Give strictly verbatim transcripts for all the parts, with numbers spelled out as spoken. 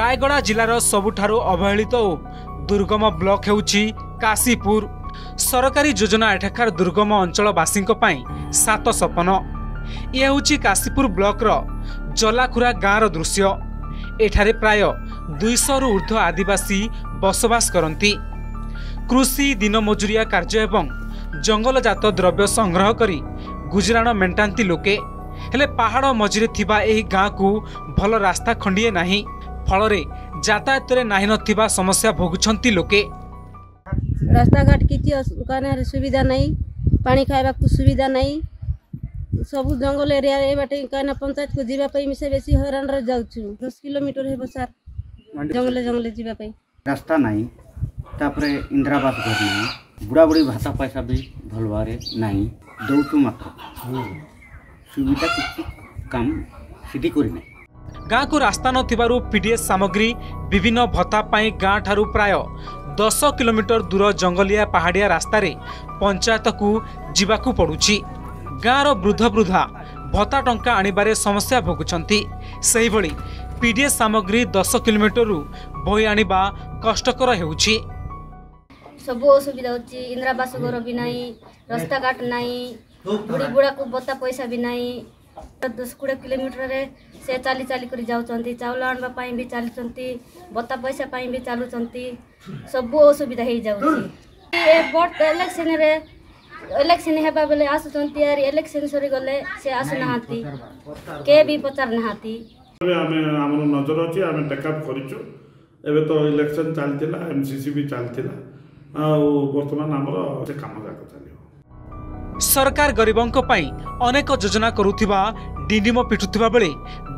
रायगड़ा जिलार सबुठारु अवहेलित तो दुर्गम ब्लॉक हेउछि काशीपुर। सरकारी योजना एठाकार दुर्गम अंचलवासींक पई सात सपन। ये हेउछि काशीपुर ब्लॉक रो जलाखुरा गाँव दृश्य। एठारे प्राय दुईश रु ऊर्ध्व आदिवासी बसवास करती। कृषि दिनमजुरिया कार्य एवं जंगलजात द्रव्य संग्रह करी गुजराण मेंटांती लोके। हेले पहाड़ मझिरे थिबा एही गाँ को भल रास्ता खंडिए नाही, फलरे यातायात रे नाही नथिबा समस्या भोगुछंती लोके। रास्ता घाट किछि दुकान सुविधा नहीं, पानी खाइबा को सुविधा नहीं, सब जंगल एरिया ए बाटे काना पंचायत को जीवा पई मिसे बेसी हैरान रे जाउछु। दस किलोमीटर हेबो सर जंगल जंगल जीवा पई रास्ता नाही, तापरे इंदिरावास घर नहीं, बुढ़ा बुढ़ी भाषा पैसा भी भलवारे नहीं दउछु मात्र सुविधा किछि काम सिटी करि नै। गाँ को रास्ता नथिबारु पीडीएस सामग्री विभिन्न भत्ता पई गाँ ठारु प्राय दस किलोमीटर दूर जंगलिया पहाड़िया रास्तार पंचायत को जीवाकू पड़ुछि। गाँव वृद्ध वृद्धा भत्ता टंका आनिबारे समस्या भोगुछंती। सेहि भली पीडीएस सामग्री दस किलोमीटर बोई आनिबा कष्टकर हेउछि। सब असुविधा होछि, इंदिरावास घर भी नहीं, रास्ता घाट नहीं, बुढ़ी बुढ़ा को भत्ता पैसा भी नहीं। दस कोड़े किलोमीटर रे से चाली चाली कर जाउछंती, चावल आनबा पई भी चालुछंती, भत्ता पैसा पई भी चालुछंती, सब असुविधा हे जाउछि। ए बट इलेक्शन रे इलेक्शन हेबा बेले आसुछंती, आर इलेक्शन सरी गले से आसु नहाती, के भी पचार नहाती। अबे आमे हमर नजर अछि, आमे बैकअप करिछु। एबे तो इलेक्शन चलथिला, एमसीसी भी चलथिला, आ वर्तमान हमर से काम जाक चलियो। सरकार गरीबंक पई अनेक योजना करूथिबा डीडीम पिटुथिबा बेले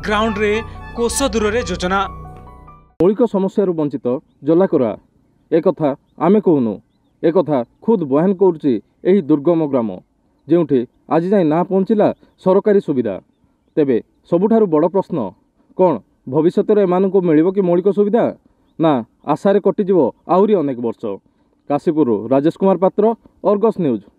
ग्राउंड रे कोष दूर रे योजना मौलिक समस्या रु वंचित जलाखुरा। ए कथा आमे कहनु, ए कथा खुद बयान करूछि एही दुर्गम ग्राम जोठी आज जाए ना पहुँचला सरकारी सुविधा। तेबे सबुठारु बड़ प्रश्न कौन भविष्य रे एमाननकु मिलिबो कि मौलिक सुविधा ना आशारे कटिजिवो आहुरी अनेक वर्ष। काशीपुर राजेश कुमार पात्र, अर्गस न्यूज।